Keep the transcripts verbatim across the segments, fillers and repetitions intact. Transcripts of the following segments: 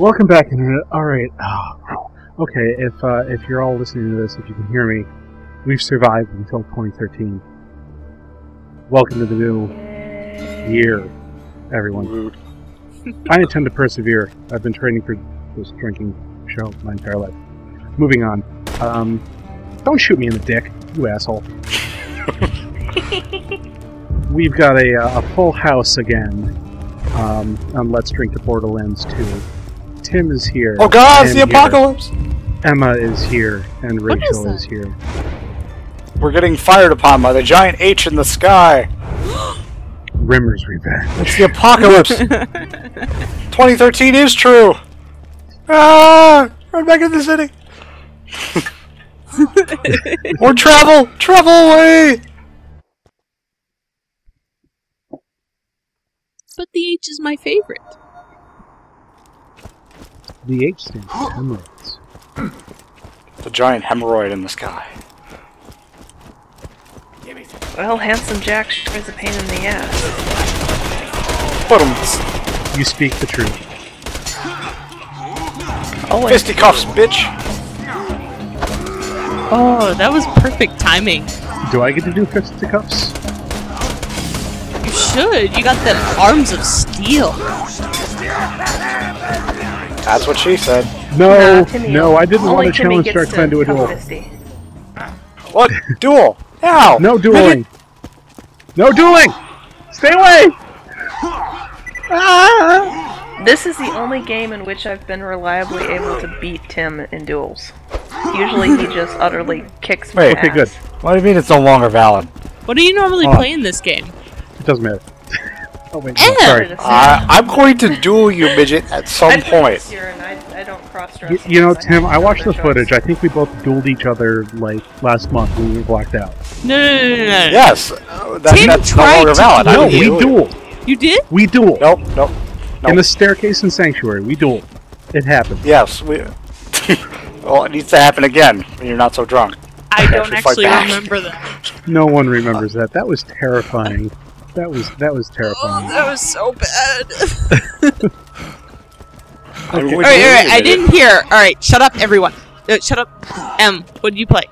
Welcome back, Internet. Alright, oh, okay, if uh, if you're all listening to this, if you can hear me, we've survived until twenty thirteen. Welcome to the new year, everyone. I intend to persevere. I've been training for this drinking show my entire life. Moving on. Um, don't shoot me in the dick, you asshole. We've got a, a full house again um, on Let's Drink to Borderlands two. Tim is here. Oh God! It's the apocalypse. Here. Emma is here, and Rachel is, is here. We're getting fired upon by the giant H in the sky. Rimmer's revenge. It's the apocalypse. twenty thirteen is true. Ah! Run back into the city. Or travel, travel away. But the H is my favorite. The H stands for hemorrhoids. The giant hemorrhoid in the sky. Well, Handsome Jack sure is a pain in the ass. Bottoms. You speak the truth. Oh, fisticuffs, bitch! Oh, that was perfect timing. Do I get to do fisticuffs? You should. You got them arms of steel. That's what she said. No, nah, no, I didn't Only want to challenge Dark Clan to a duel. What? Duel? How? No dueling. No dueling! Stay away! Ah! This is the only game in which I've been reliably able to beat Tim in duels. Usually he just utterly kicks my Wait, ass. Okay, good. What do you mean it's no longer valid? What do you normally oh. play in this game? It doesn't matter. Oh, wait, no, sorry. Uh, I'm going to duel you, midget, at some I point. And I, I don't cross-dress you, you know, Tim, I, I watched the footage. I think we both dueled each other like last month when we were blacked out. No, no, no, no. no. Yes, uh, that, Tim that's no longer valid. No, we dueled. You did? We dueled. Nope, nope, nope. In the staircase and sanctuary, we dueled. It happened. Yes, we. Well, it needs to happen again when you're not so drunk. I don't actually, actually remember that. No one remembers that. That was terrifying. That was that was terrifying. Oh, that was so bad. Okay. All right, all right. I didn't hear. All right, shut up, everyone. No, shut up. Em, what did you play?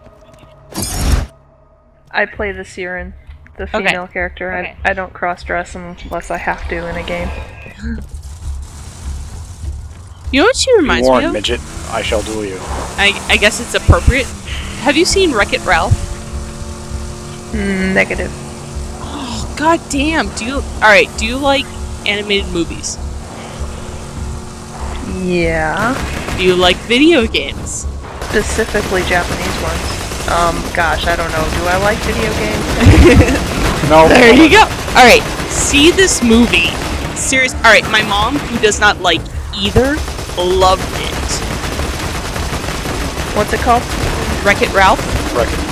I play the Siren, the female okay. character. Okay. I I don't cross dress unless I have to in a game. You know what she reminds you warned, me of? Midget, I shall duel you. I I guess it's appropriate. Have you seen Wreck-It Ralph? Mm, negative. God damn, do you... Alright, do you like animated movies? Yeah. Do you like video games? Specifically Japanese ones. Um, gosh, I don't know. Do I like video games? No. There you go. Alright, see this movie. Serious. Alright, my mom, who does not like either, loved it. What's it called? Wreck-It Ralph? Wreck-It.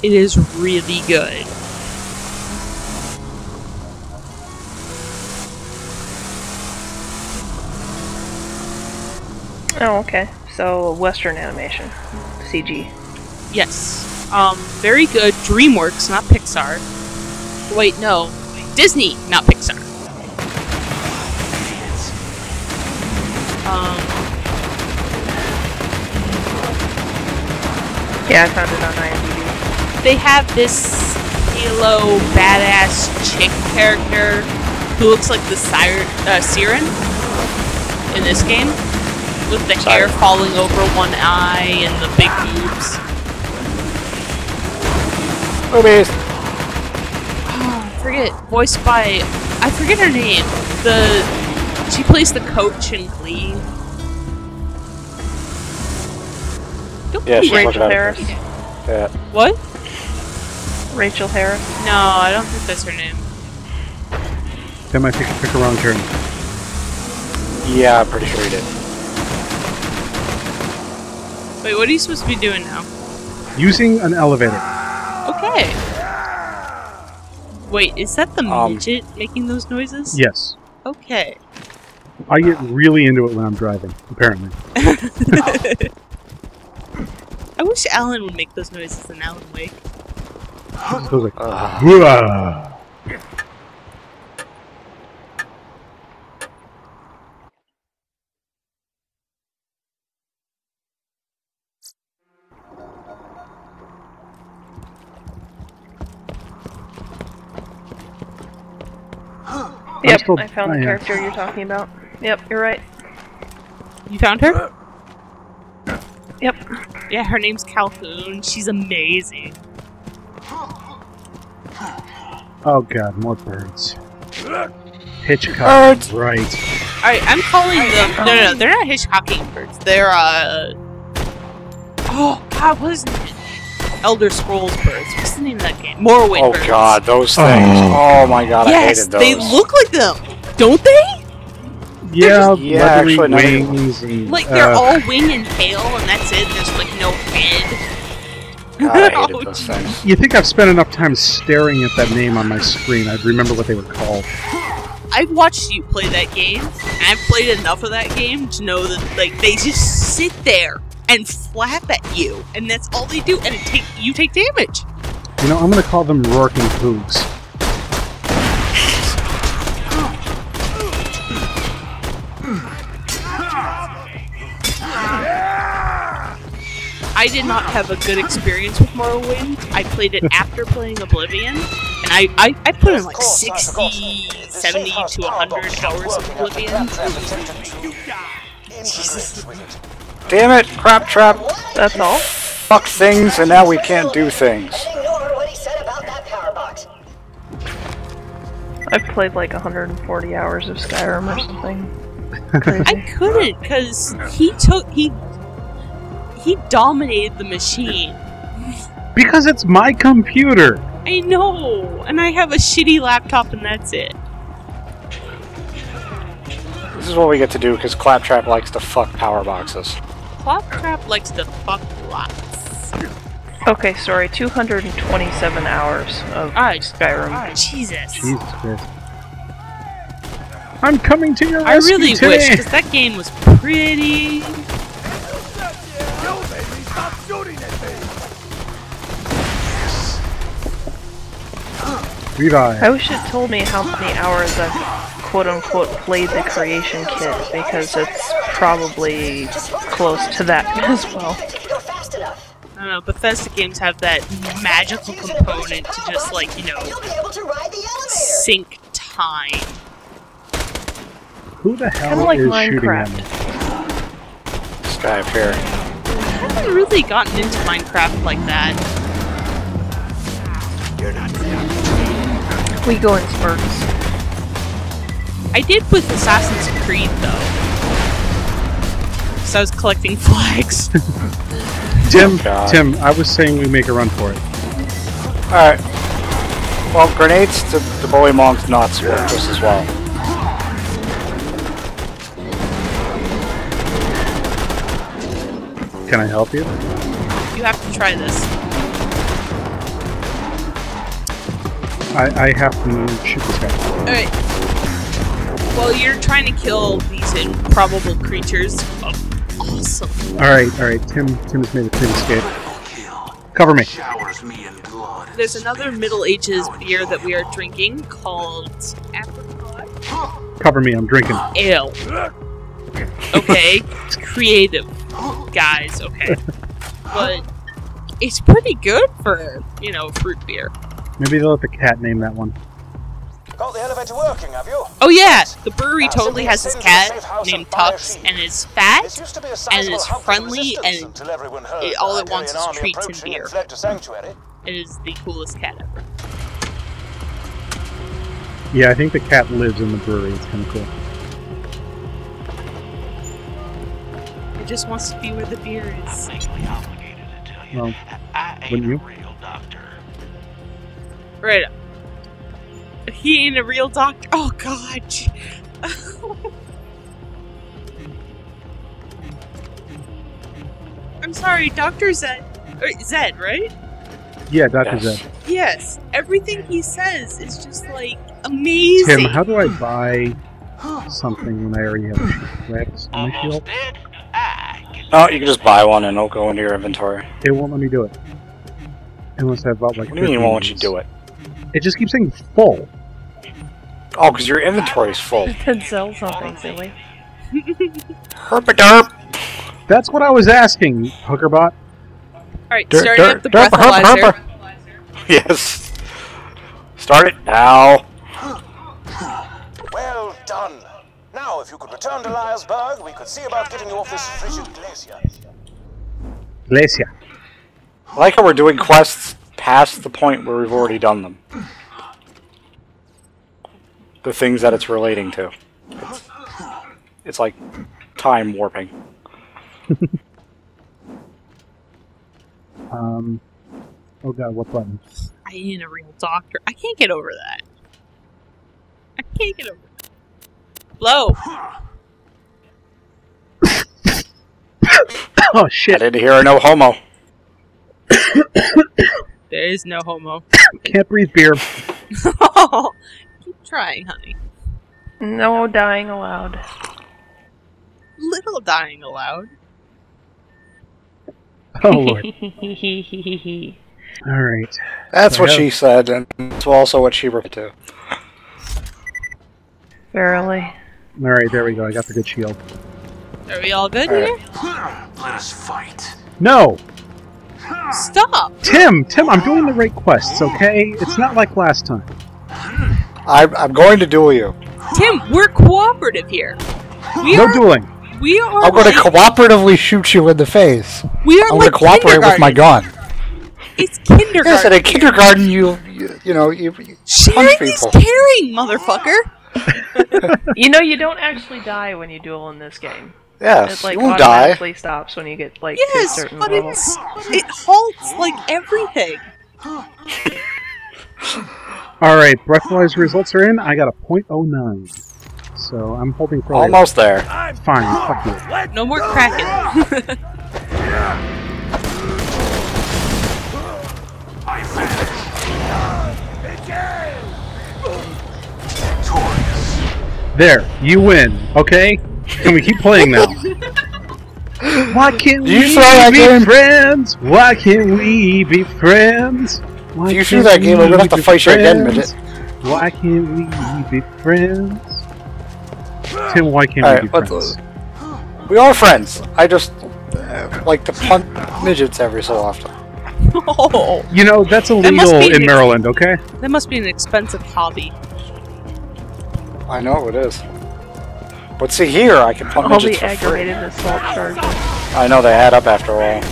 It is really good. Oh, okay. So, Western animation. C G. Yes. Um, very good. DreamWorks, not Pixar. Wait, no. Disney, not Pixar. Um... Yeah, I found it on I M D B. They have this halo badass chick character who looks like the sire, uh, Siren in this game, with the Sorry. hair falling over one eye and the big boobs. Boobies. Oh, I forget. Voiced by I forget her name. The she plays the coach in Glee. Don't yeah, she's Rachel Harris. Yeah. What? Rachel Harris? No, I don't think that's her name. Then I picked pick a wrong turn. Yeah, I'm pretty sure you did. Wait, what are you supposed to be doing now? Using an elevator. Okay. Wait, is that the um, midget making those noises? Yes. Okay. I get really into it when I'm driving, apparently. I wish Alan would make those noises in Alan Wake. So like, uh. Yep, still... I found oh, the yeah. character you're talking about. Yep, you're right. You found her? Yep. Yeah, her name's Calhoun. She's amazing. Oh god, more birds. Hitchcock. Birds. Right. Alright, I'm calling them. No, no, no, they're not Hitchcocking birds. They're, uh. Oh god, what is it? Elder Scrolls birds. What's the name of that game? Morrowind oh, birds. Oh god, those things. Oh, oh my god, yes, I hated those. Yes, they look like them. Don't they? Yeah, just, yeah, actually, wings and, like, they're uh, all wing and tail, and that's it. There's, like, no head. God, I hated those things. You think I've spent enough time staring at that name on my screen, I'd remember what they were called. I've watched you play that game, and I've played enough of that game to know that, like, they just sit there and flap at you, and that's all they do, and it take, you take damage. You know, I'm gonna call them Rorking Hoogs. I did not have a good experience with Morrowind. I played it after playing Oblivion, and I, I, I put in like sixty, seventy to one hundred hours of Oblivion. Jesus. Damn it, Claptrap! That's all. Fuck things, and now we can't do things. I've played like one hundred forty hours of Skyrim or something. Crazy. I couldn't, because he took... he. He dominated the machine. Because it's my computer! I know! And I have a shitty laptop and that's it. This is what we get to do because Claptrap likes to fuck power boxes. Claptrap likes to fuck lots. Okay, sorry, two hundred twenty-seven hours of ah, Skyrim. Ah, Jesus. Jesus Christ. I'm coming to your rescue I really today. Wish, because that game was pretty... I wish it told me how many hours I've quote-unquote played the creation kit, because it's probably close to that as well. I don't know, Bethesda games have that magical component to just, like, you know, sink time. Who the hell like is Minecraft. Shooting at me? This guy up here. I haven't really gotten into Minecraft like that. You're not enough. We go in spurts. I did with Assassin's Creed though, so I was collecting flags. Tim, oh, Tim, I was saying we make a run for it. All right. Well, grenades to the Bowie Monk's knots work just as well. Can I help you? You have to try this. I, I have to shoot this guy. Alright. Well, you're trying to kill these improbable creatures. Oh, awesome. Alright, alright. Tim Tim has made a clean escape. Cover me. There's another Middle Ages beer that we are drinking called Apricot. Cover me, I'm drinking. Ale. Okay. Creative. Guys, okay. But it's pretty good for, you know, fruit beer. Maybe they'll let the cat name that one. Got the elevator working, have you? Oh yeah, the brewery uh, totally has this cat named Tux, and it's fat, and it's friendly, and it, all it wants is treats and beer. It is the coolest cat ever. Yeah, I think the cat lives in the brewery. It's kind of cool. It just wants to be where the beer is. Well, wouldn't you? Right. He ain't a real doctor. Oh, God. I'm sorry, Doctor Zed. Zed, right? Yeah, Doctor yes. Zed. Yes. Everything he says is just, like, amazing. Tim, how do I buy something when I already have it? Oh, you can just buy one and it'll go into your inventory. It won't let me do it. Unless I bought, like, what do you mean won't let you do it? It just keeps saying full. Oh, because your inventory's full. You could sell something, silly. Herpaderp! That's what I was asking, Hookerbot. Alright, starting up the derp, breathalyzer. Herp, herp. Yes. Start it now. Now, if you could return to Lyra's Burgh, we could see about getting you off this frigid glacier. Glacier. I like how we're doing quests past the point where we've already done them. The things that it's relating to. It's, it's like time warping. um. Oh god, what button? I ain't a real doctor. I can't get over that. I can't get over that. Blow! Oh shit. I didn't hear no homo. There is no homo. Can't breathe beer. Oh, keep trying, honey. No dying allowed. Little dying allowed. Oh lord. Alright. That's so what she said, and it's also what she replied to. Verily. Alright, there we go. I got the good shield. Are we all good all here? Right. Let us fight. No! Stop! Tim! Tim, I'm doing the right quests, okay? It's not like last time. I'm, I'm going to duel you. Tim, we're cooperative here. We no are, dueling. We are I'm going like, to cooperatively shoot you in the face. We are I'm like going to cooperate with my gun. It's kindergarten. Yes, at a kindergarten, you, you, you know, you, you Sharing punch people. Is caring, motherfucker! You know, you don't actually die when you duel in this game. Yes, it, like, you won't die. It stops when you get, like, yes, to a certain but level. It's, it halts, like, everything. Alright, breathalyzer results are in. I got a point oh nine. So, I'm hoping for... Almost there. Fine, fuck you. No more cracking. I finished! There, you win, okay? Can we keep playing now? Why can't we be game? friends? Why can't we be friends? Why you shoot that game, we're gonna have to fight you again, midget. Why can't we be friends? Tim, why can't All we right, be friends? The... We are friends. I just uh, like to punt midgets every so often. Oh. You know, that's illegal that in Maryland, okay? That must be an expensive hobby. I know it is. But see here, I can pump midgets for free. Assault charges. I know, they add up after a while.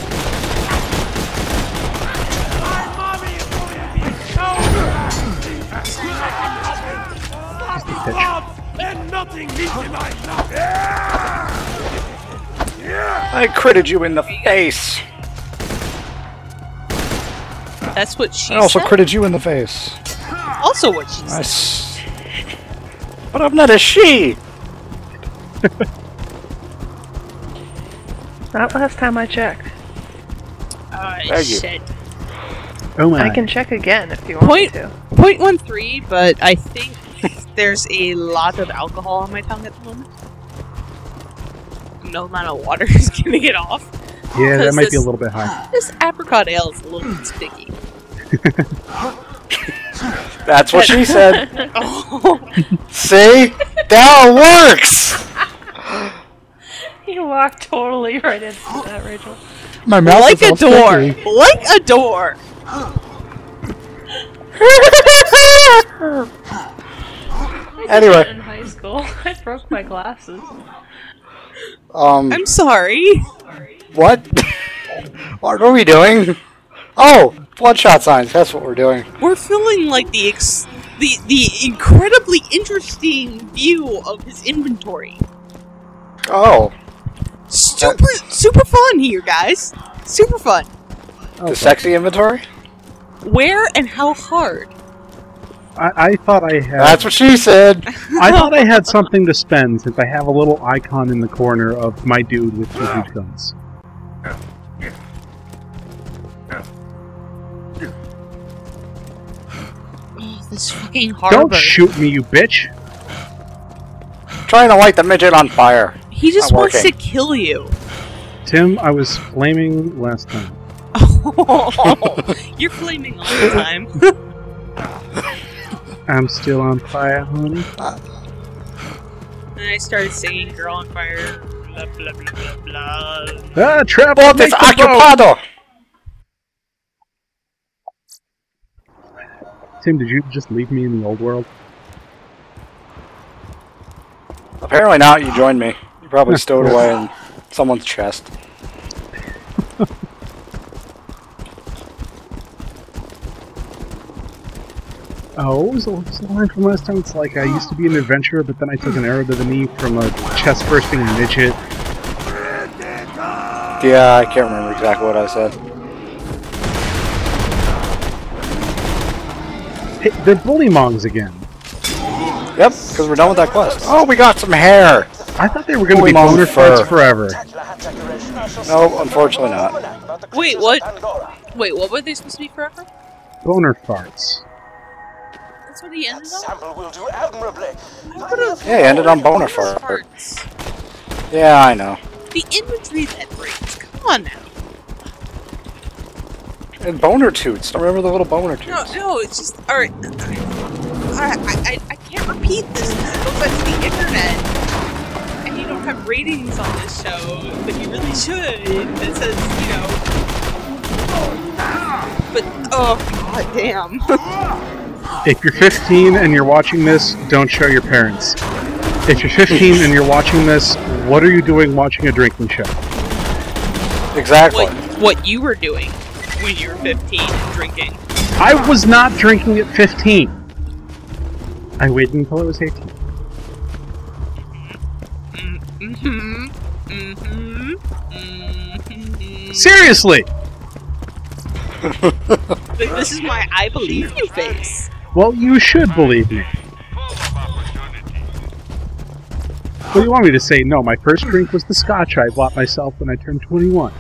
I critted you in the face. That's what she said? I also said? critted you in the face. Also what she I said. S but I'm not a she! Not last time I checked. Uh, shit. Oh my. I can check again if you want point, to. Point one three, but I think there's a lot of alcohol on my tongue at the moment. No amount of water is gonna get off. Yeah, that might this, be a little bit high. This apricot ale is a little bit sticky. That's what she said. Oh. See? That works! You walked totally right into that, Rachel. My mouth like is a door. Sticky. Like a door. I anyway, did that in high school, I broke my glasses. Um, I'm sorry. What? What are we doing? Oh, bloodshot signs. That's what we're doing. We're filling like the ex the the incredibly interesting view of his inventory. Oh. Super, that... super fun here, guys. Super fun. Okay. The sexy inventory? Where and how hard? I, I thought I had... That's what she said! I thought I had something to spend, since I have a little icon in the corner of my dude with two huge guns. Oh, this fucking harbor. Don't shoot me, you bitch! I'm trying to light the midget on fire. He just Not wants working. to kill you. Tim, I was flaming last time. Oh, you're flaming all the time. I'm still on fire, honey. And I started singing Girl on Fire. Blah, blah, blah, blah, blah. Ah, trap on this occupado! Tim, did you just leave me in the old world? Apparently not. You joined me. You probably stowed away in someone's chest. Oh, it was the line from last time. It's like I used to be an adventurer, but then I took an arrow to the knee from a chest-bursting midget. Yeah, I can't remember exactly what I said. Hey, they're bully mongs again. Yep, because we're done with that quest. Oh, we got some hair! I thought they were going to be boner fur forever. No, unfortunately not. Wait, what? Wait, what were they supposed to be forever? Boner farts. That's what he ended on? Yeah, he ended on boner farts. Yeah, I know. The imagery that breaks. Come on now. And boner toots. Don't remember the little boner toots. No, no, it's just... Alright. I, I, I can't repeat this. This goes out to the internet. And you don't have ratings on this show, but you really should. That says, you know... But, oh, god damn. If you're fifteen and you're watching this, don't show your parents. If you're fifteen and you're watching this, what are you doing watching a drinking show? Exactly. What, what you were doing when you were fifteen and drinking. I was not drinking at fifteen. I waited until I was eighteen. Mm-hmm. Mm-hmm. Mm-hmm. Seriously! Like, this is my I believe you face. Well, you should believe me. What do you want me to say? No, my first drink was the scotch I bought myself when I turned twenty-one.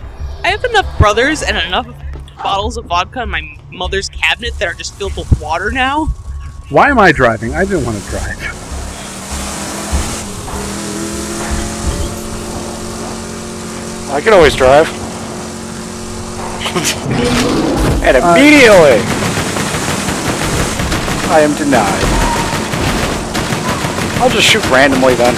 I have enough brothers and enough bottles of vodka in my mother's cabinet that are just filled with water now. Why am I driving? I didn't want to drive. I can always drive. And immediately! Uh, I am denied. I'll just shoot randomly then.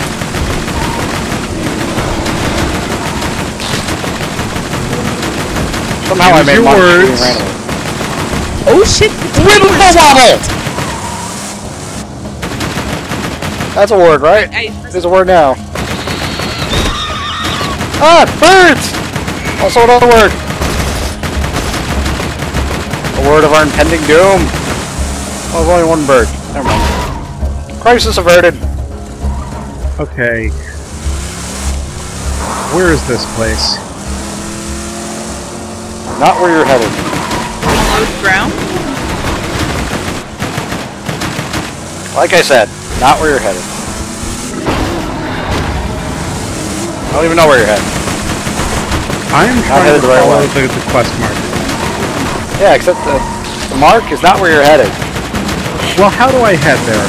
Somehow I made my words. Oh shit! Riddle wobble! That's a word, right? I, There's a word now. Ah! Birds! Also another word. A word of our impending doom. Oh, there's only one bird. Never mind. Crisis averted. Okay. Where is this place? Not where you're headed. Low ground? Like I said, not where you're headed. I don't even know where you're headed. I am trying to follow the, the quest marker. Yeah, except the, the mark is not where you're headed. Well, how do I head there?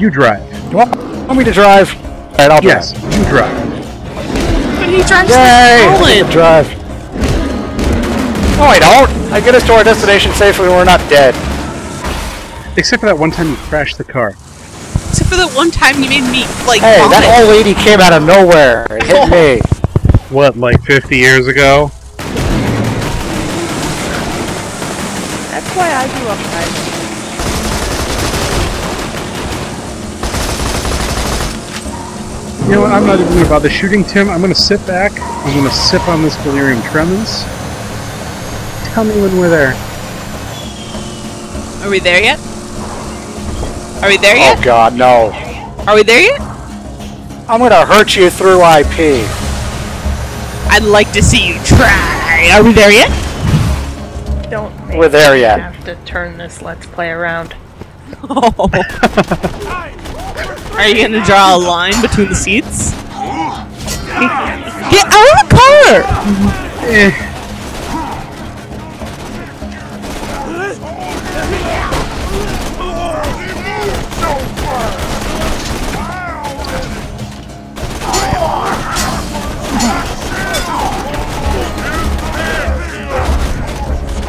You drive. You want, want me to drive? Alright, I'll drive. Yes, you drive. But he drives to drive. No, I don't. I get us to our destination safely when we're not dead. Except for that one time you crashed the car. Except for that one time you made me, like, hey, vomit. That old lady came out of nowhere and hit me. What, like fifty years ago? That's why I grew up driving. You know what, I'm not even going to bother shooting, Tim. I'm going to sit back. I'm going to sip on this delirium tremens. Tell me when we're there. Are we there yet? Are we there yet? Oh god, no. Are we there yet? I'm going to hurt you through I P. I'd like to see you try. Are we there yet? Don't. We're there yet. I have to turn this Let's Play around. Oh. Are you gonna draw a line between the seats? Get out of the car!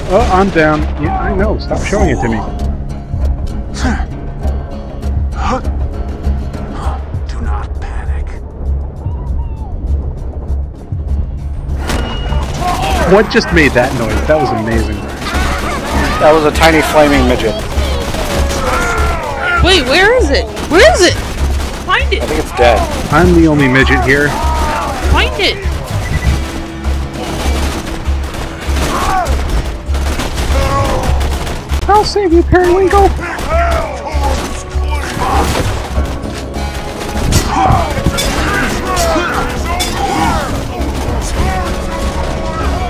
Oh, I'm down. Yeah, I know. Stop showing it to me. Do not panic. What just made that noise? That was amazing. That was a tiny flaming midget. Wait, where is it? Where is it? Find it! I think it's dead. I'm the only midget here. Find it! I'll save you, Periwinkle!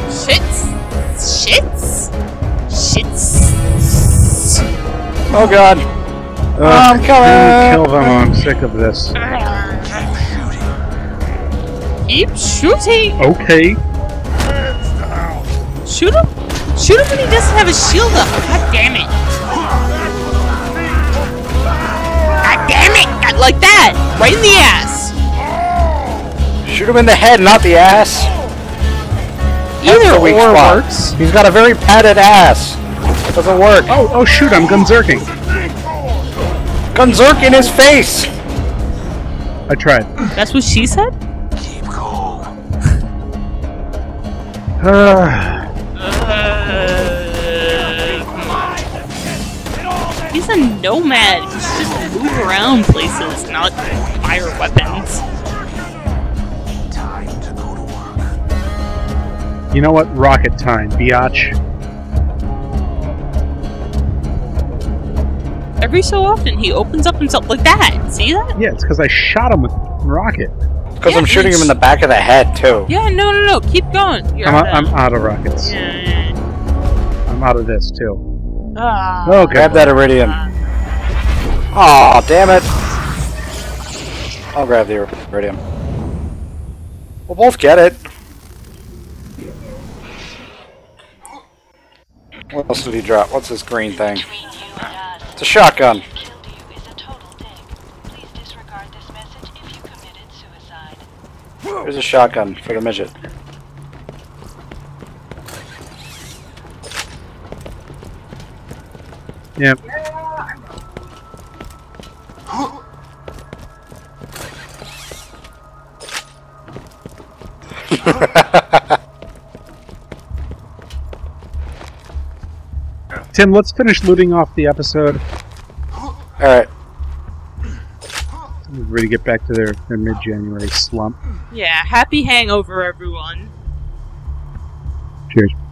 Shits! Shits! Shits! Oh god! Uh, I'm coming! Kill them, I'm sick of this. Keep shooting! Okay. Shoot him! Shoot him when he doesn't have his shield up! God damn it! God damn it! Like that! Right in the ass! Shoot him in the head, not the ass! Either way works. He's got a very padded ass. It doesn't work. Oh, oh shoot, I'm Gunzerking. Gunzerking his face! I tried. That's what she said? Uh, uh, he's a nomad. He's just move around places, not fire weapons. Time to go to work. You know what? Rocket time, biatch. Every so often, he opens up himself like that. See that? Yeah, it's because I shot him with a rocket. Because yeah, I'm shooting him in the back of the head, too. Yeah, no, no, no. Keep going. I'm, out, I'm out of rockets. Yeah, yeah, yeah. I'm out of this, too. Ah, oh, grab that Iridium. Aw, oh, damn it. I'll grab the Iridium. We'll both get it. What else did he drop? What's this green thing? It's a shotgun. Here's a shotgun for the midget. Yep. Tim, let's finish looting off the episode. Alright. Everybody to get back to their, their mid-January slump. Yeah, happy hangover, everyone. Cheers.